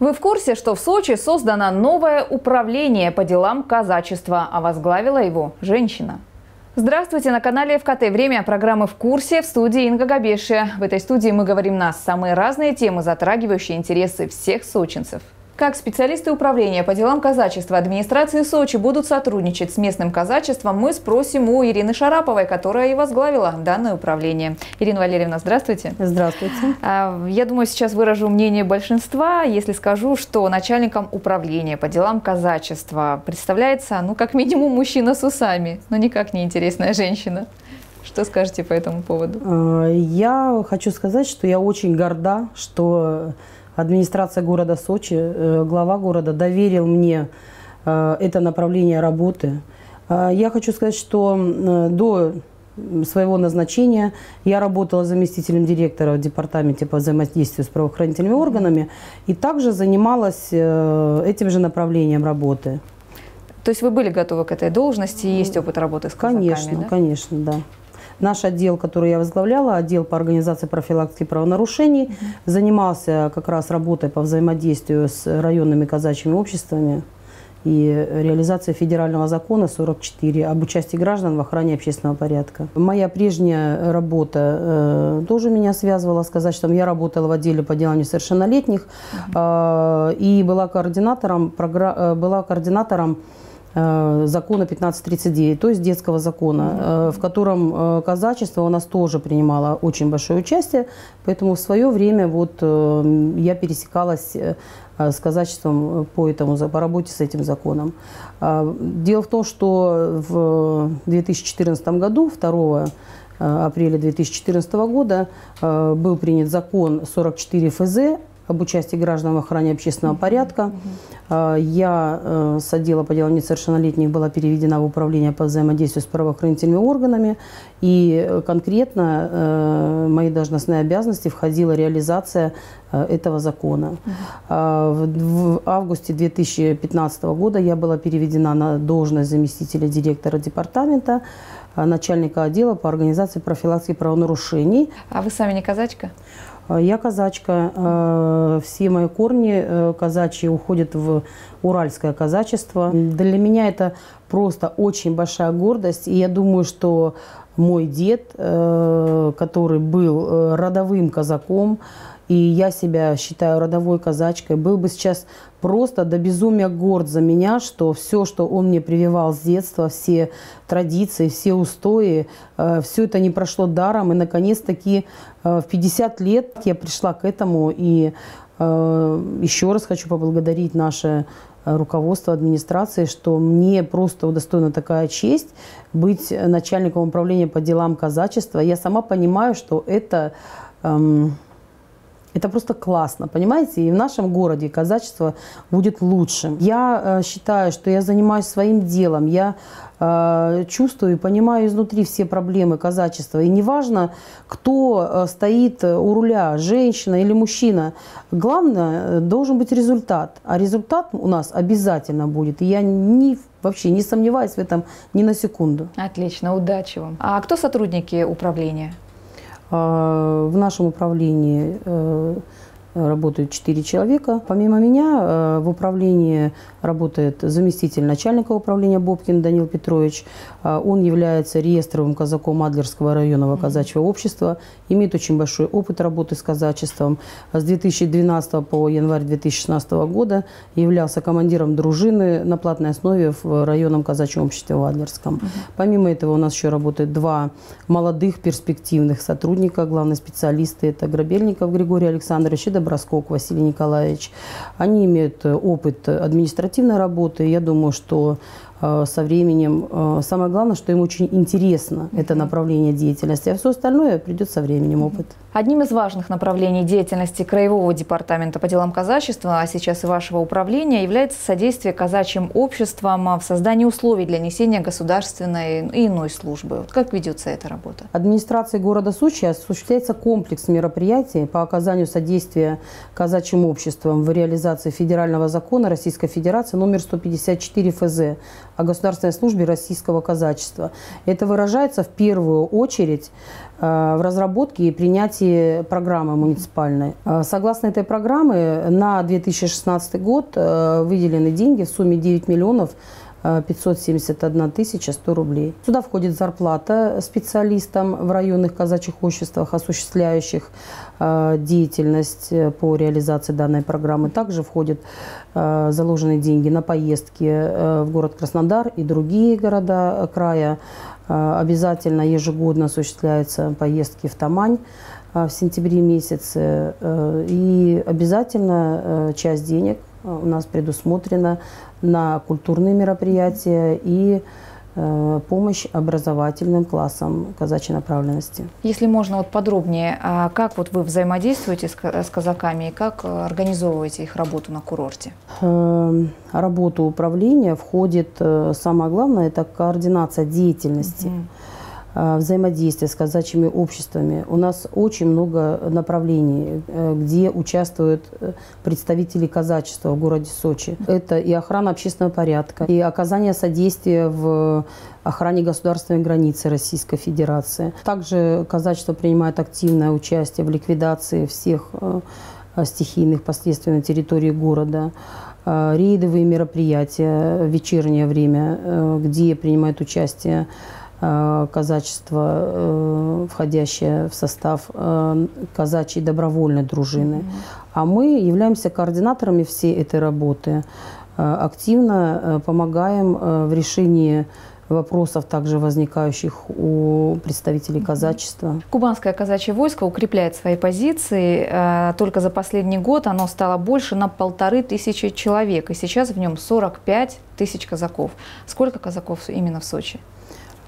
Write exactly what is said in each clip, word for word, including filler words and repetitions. Вы в курсе, что в Сочи создано новое управление по делам казачества, а возглавила его женщина? Здравствуйте, на канале ФКТ «Время» программы «В курсе», в студии Инга Габешия. В этой студии мы говорим на самые разные темы, затрагивающие интересы всех сочинцев. Как специалисты управления по делам казачества администрации Сочи будут сотрудничать с местным казачеством, мы спросим у Ирины Шараповой, которая и возглавила данное управление. Ирина Валерьевна, здравствуйте. Здравствуйте. Я думаю, сейчас выражу мнение большинства, если скажу, что начальником управления по делам казачества представляется, ну, как минимум, мужчина с усами, но никак не интересная женщина. Что скажете по этому поводу? Я хочу сказать, что я очень горда, что... администрация города Сочи, глава города доверил мне это направление работы. Я хочу сказать, что до своего назначения я работала заместителем директора в департаменте по взаимодействию с правоохранительными органами и также занималась этим же направлением работы. То есть вы были готовы к этой должности и есть опыт работы с казаками? Конечно, да? конечно, да. Наш отдел, который я возглавляла, отдел по организации профилактики правонарушений, занимался как раз работой по взаимодействию с районными казачьими обществами и реализацией федерального закона сорок четыре об участии граждан в охране общественного порядка. Моя прежняя работа э, тоже меня связывала с казачеством. Я работала в отделе по делам несовершеннолетних э, и была координатором, програ... была координатором закона пятнадцать тридцать девять, то есть детского закона, в котором казачество у нас тоже принимало очень большое участие, поэтому в свое время вот я пересекалась с казачеством по этому, по работе с этим законом. Дело в том, что в две тысячи четырнадцатом году, второго апреля две тысячи четырнадцатого года, был принят закон сорок четыре эф зэ об участии граждан в охране общественного порядка. Я с отдела по делам несовершеннолетних была переведена в управление по взаимодействию с правоохранительными органами. И конкретно в мои должностные обязанности входила реализация этого закона. В августе две тысячи пятнадцатого года я была переведена на должность заместителя директора департамента, начальника отдела по организации профилактики правонарушений. А вы сами не казачка? Я казачка. Все мои корни казачьи уходят в уральское казачество. Для меня это просто очень большая гордость. И я думаю, что мой дед, который был родовым казаком, и я себя считаю родовой казачкой, был бы сейчас просто до безумия горд за меня, что все, что он мне прививал с детства, все традиции, все устои, все это не прошло даром. И, наконец-таки, в пятьдесят лет я пришла к этому. И еще раз хочу поблагодарить наше руководство администрации, что мне просто удостоена такая честь быть начальником управления по делам казачества. Я сама понимаю, что это... Это просто классно, понимаете? И в нашем городе казачество будет лучше. Я э, считаю, что я занимаюсь своим делом. Я э, чувствую и понимаю изнутри все проблемы казачества. И неважно, кто э, стоит у руля, женщина или мужчина. Главное, э, должен быть результат. А результат у нас обязательно будет. И я не, вообще не сомневаюсь в этом ни на секунду. Отлично, удачи вам. А кто сотрудники управления? В нашем управлении работают четыре человека. Помимо меня в управлении работает заместитель начальника управления Бобкин Даниил Петрович. Он является реестровым казаком Адлерского районного казачьего общества, имеет очень большой опыт работы с казачеством. С две тысячи двенадцатого по январь две тысячи шестнадцатого года являлся командиром дружины на платной основе в районном казачьем обществе в Адлерском. Помимо этого у нас еще работают два молодых перспективных сотрудника, главные специалисты. Это Грабельников Григорий Александрович и Расков Василий Николаевич. Они имеют опыт административной работы. Я думаю, что со временем, самое главное, что им очень интересно это направление деятельности, а все остальное придет со временем, опыт. Одним из важных направлений деятельности Краевого департамента по делам казачества, а сейчас и вашего управления, является содействие казачьим обществам в создании условий для несения государственной и иной службы. Вот как ведется эта работа? Администрацией города Сочи осуществляется комплекс мероприятий по оказанию содействия казачьим обществам в реализации федерального закона Российской Федерации номер сто пятьдесят четыре эф зэ о государственной службе российского казачества. Это выражается в первую очередь в разработке и принятии программы муниципальной. Согласно этой программе на две тысячи шестнадцатый год выделены деньги в сумме девять миллионов пятьсот семьдесят одна тысяча сто рублей. Сюда входит зарплата специалистам в районных казачьих обществах, осуществляющих деятельность по реализации данной программы. Также входят заложенные деньги на поездки в город Краснодар и другие города края. Обязательно ежегодно осуществляются поездки в Тамань в сентябре месяце. И обязательно часть денег у нас предусмотрена на культурные мероприятия и э, помощь образовательным классам казачьей направленности. Если можно вот подробнее, а как вот вы взаимодействуете с, с казаками и как организовываете их работу на курорте? Э, работу управления входит, самое главное, это координация деятельности. Угу. Взаимодействие с казачьими обществами. У нас очень много направлений, где участвуют представители казачества в городе Сочи. Это и охрана общественного порядка, и оказание содействия в охране государственной границы Российской Федерации. Также казачество принимает активное участие в ликвидации всех стихийных последствий на территории города. Рейдовые мероприятия в вечернее время, где принимают участие казачество, входящее в состав казачьей добровольной дружины. А мы являемся координаторами всей этой работы, активно помогаем в решении вопросов, также возникающих у представителей казачества. Кубанское казачье войско укрепляет свои позиции. Только за последний год оно стало больше на полторы тысячи человек, и сейчас в нем сорок пять тысяч казаков. Сколько казаков именно в Сочи?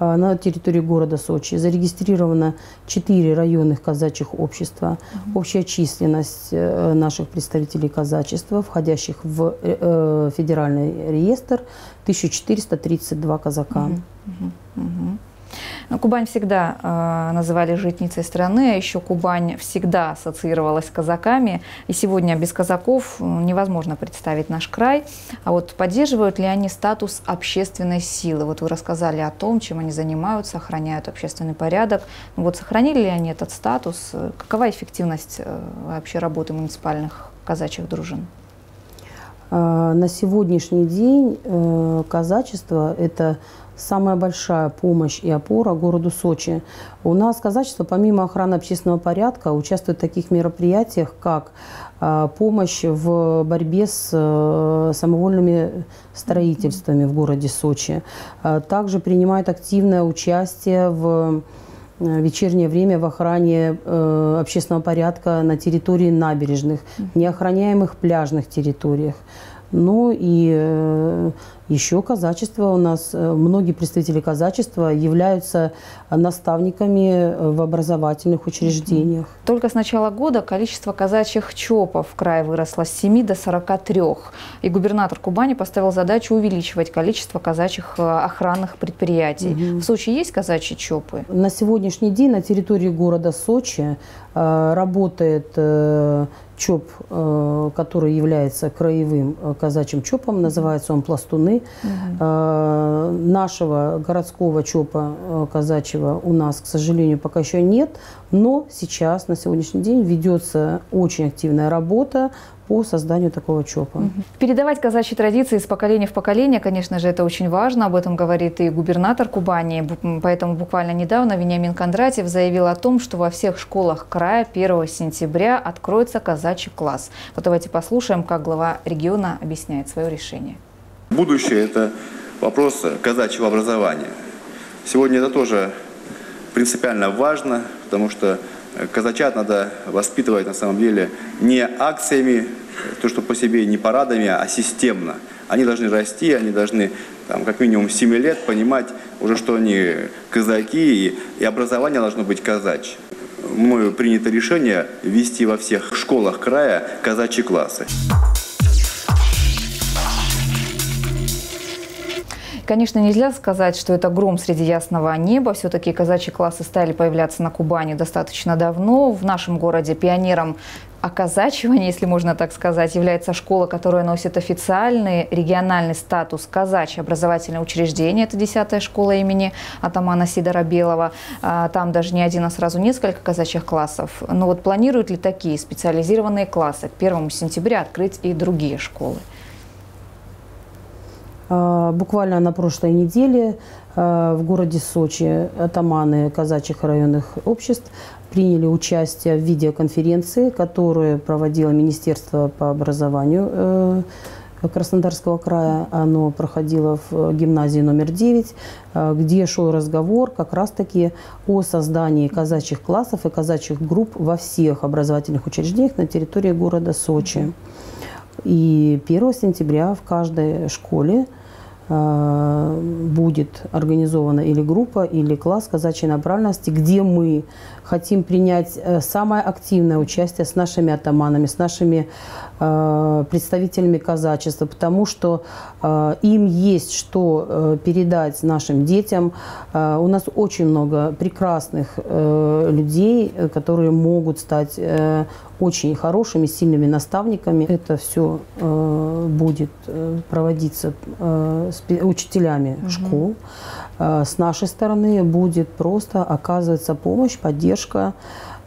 На территории города Сочи зарегистрировано четыре районных казачьих общества. Общая численность наших представителей казачества, входящих в федеральный реестр, тысяча четыреста тридцать два казака. Кубань всегда э, называли житницей страны, а еще Кубань всегда ассоциировалась с казаками. И сегодня без казаков невозможно представить наш край. А вот поддерживают ли они статус общественной силы? Вот вы рассказали о том, чем они занимаются, охраняют общественный порядок. Вот сохранили ли они этот статус? Какова эффективность э, вообще работы муниципальных казачьих дружин? На сегодняшний день э, казачество – это самая большая помощь и опора городу Сочи. У нас казачество, помимо охраны общественного порядка, участвует в таких мероприятиях, как помощь в борьбе с самовольными строительствами в городе Сочи. Также принимает активное участие в вечернее время в охране общественного порядка на территории набережных, неохраняемых пляжных территориях. Ну и еще казачество у нас, многие представители казачества являются наставниками в образовательных учреждениях. Только с начала года количество казачьих ЧОПов в крае выросло с семи до сорока трёх. И губернатор Кубани поставил задачу увеличивать количество казачьих охранных предприятий. Угу. В Сочи есть казачьи ЧОПы? На сегодняшний день на территории города Сочи работает ЧОП, который является краевым казачьим ЧОПом, называется он «Пластуны». Угу. Нашего городского ЧОПа казачьего у нас, к сожалению, пока еще нет, но сейчас, на сегодняшний день, ведется очень активная работа по созданию такого ЧОПа. Угу. Передавать казачьи традиции из поколения в поколение, конечно же, это очень важно. Об этом говорит и губернатор Кубани. Поэтому буквально недавно Вениамин Кондратьев заявил о том, что во всех школах края первого сентября откроется казачий класс. Вот давайте послушаем, как глава региона объясняет свое решение. Будущее – это вопрос казачьего образования. Сегодня это тоже принципиально важно, потому что казачат надо воспитывать на самом деле не акциями, то, что по себе, не парадами, а системно. Они должны расти, они должны там, как минимум семи лет понимать уже, что они казаки, и, и образование должно быть казачье. Мною принято решение ввести во всех школах края казачьи классы. Конечно, нельзя сказать, что это гром среди ясного неба. Все-таки казачьи классы стали появляться на Кубани достаточно давно. В нашем городе пионером оказачивания, если можно так сказать, является школа, которая носит официальный региональный статус казачье образовательное учреждение. Это десятая школа имени атамана Сидора Белого. Там даже не один, а сразу несколько казачьих классов. Но вот планируют ли такие специализированные классы к первому сентября открыть и другие школы? Буквально на прошлой неделе в городе Сочи атаманы казачьих районных обществ приняли участие в видеоконференции, которую проводило Министерство по образованию Краснодарского края. Оно проходило в гимназии номер девять, где шел разговор как раз-таки о создании казачьих классов и казачьих групп во всех образовательных учреждениях на территории города Сочи. И первого сентября в каждой школе будет организована или группа, или класс казачьей направленности, где мы хотим принять самое активное участие с нашими атаманами, с нашими представителями казачества, потому что им есть что передать нашим детям. У нас очень много прекрасных людей, которые могут стать очень хорошими, сильными наставниками. Это все э, будет проводиться э, с учителями угу. школ. Э, с нашей стороны будет просто оказываться помощь, поддержка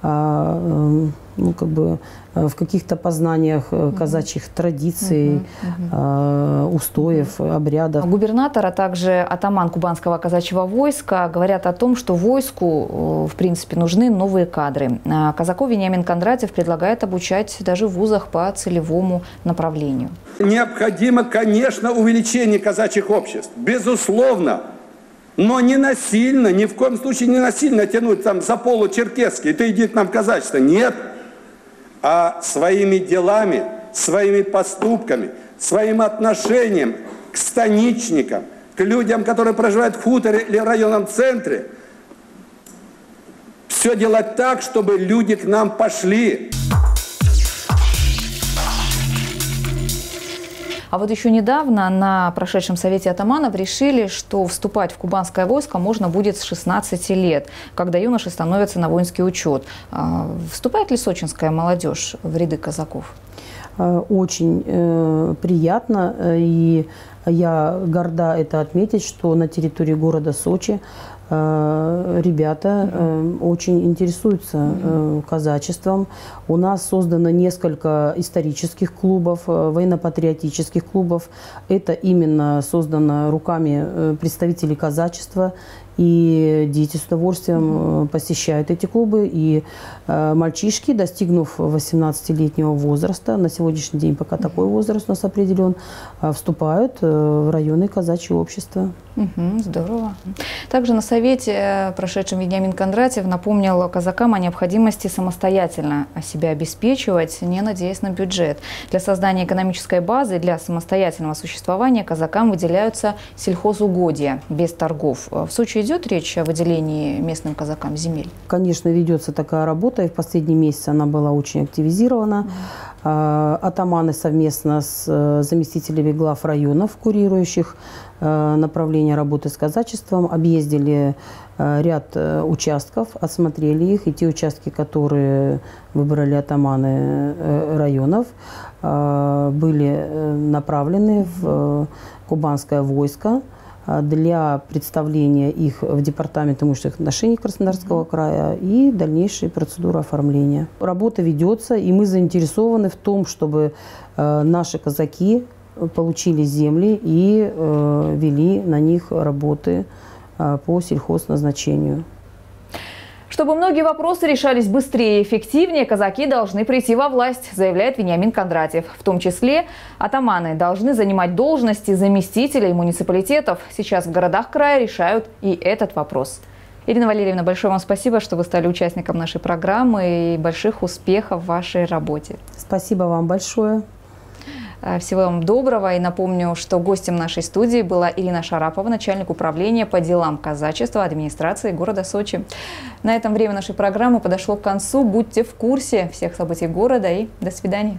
э, э, ну, как бы, э, в каких-то познаниях э, казачьих традиций, угу. э, устоев, обрядов. Губернатор, а также атаман Кубанского казачьего войска говорят о том, что войску, в принципе, нужны новые кадры. Казаков Вениамин Кондратьев предлагает обучать даже в вузах по целевому направлению. Необходимо, конечно, увеличение казачьих обществ, безусловно, но не насильно, ни в коем случае не насильно тянуть там за полу черкесский, ты иди к нам в казачество, нет, а своими делами, своими поступками, своим отношением к станичникам, к людям, которые проживают в хуторе или в районном центре, все делать так, чтобы люди к нам пошли. А вот еще недавно на прошедшем совете атаманов решили, что вступать в Кубанское войско можно будет с шестнадцати лет, когда юноши становятся на воинский учет. Вступает ли сочинская молодежь в ряды казаков? Очень э, приятно, и я горда это отметить, что на территории города Сочи э, ребята э, очень интересуются э, казачеством. У нас создано несколько исторических клубов, э, военно-патриотических клубов. Это именно создано руками представителей казачества. И дети с удовольствием посещают эти клубы. И э, мальчишки, достигнув восемнадцатилетнего возраста, на сегодняшний день пока такой возраст у нас определен, э, вступают э, в районные казачьи общества. Угу, здорово. Также на совете, прошедшем, Вениамин Кондратьев напомнил казакам о необходимости самостоятельно себя обеспечивать, не надеясь на бюджет. Для создания экономической базы, для самостоятельного существования казакам выделяются сельхозугодия без торгов. В Сочи идет речь о выделении местным казакам земель? Конечно, ведется такая работа, и в последний месяц она была очень активизирована. Атаманы совместно с заместителями глав районов, курирующих направление работы с казачеством, объездили ряд участков, осмотрели их, и те участки, которые выбрали атаманы районов, были направлены в Кубанское войско для представления их в Департамент имущественных отношений Краснодарского края и дальнейшие процедуры оформления. Работа ведется, и мы заинтересованы в том, чтобы наши казаки получили земли и э, вели на них работы э, по сельхозназначению. Чтобы многие вопросы решались быстрее и эффективнее, казаки должны прийти во власть, заявляет Вениамин Кондратьев. В том числе атаманы должны занимать должности заместителей муниципалитетов. Сейчас в городах края решают и этот вопрос. Ирина Валерьевна, большое вам спасибо, что вы стали участником нашей программы, и больших успехов в вашей работе. Спасибо вам большое. Всего вам доброго. И напомню, что гостем нашей студии была Ирина Шарапова, начальник управления по делам казачества администрации города Сочи. На этом время нашей программы подошло к концу. Будьте в курсе всех событий города и до свидания.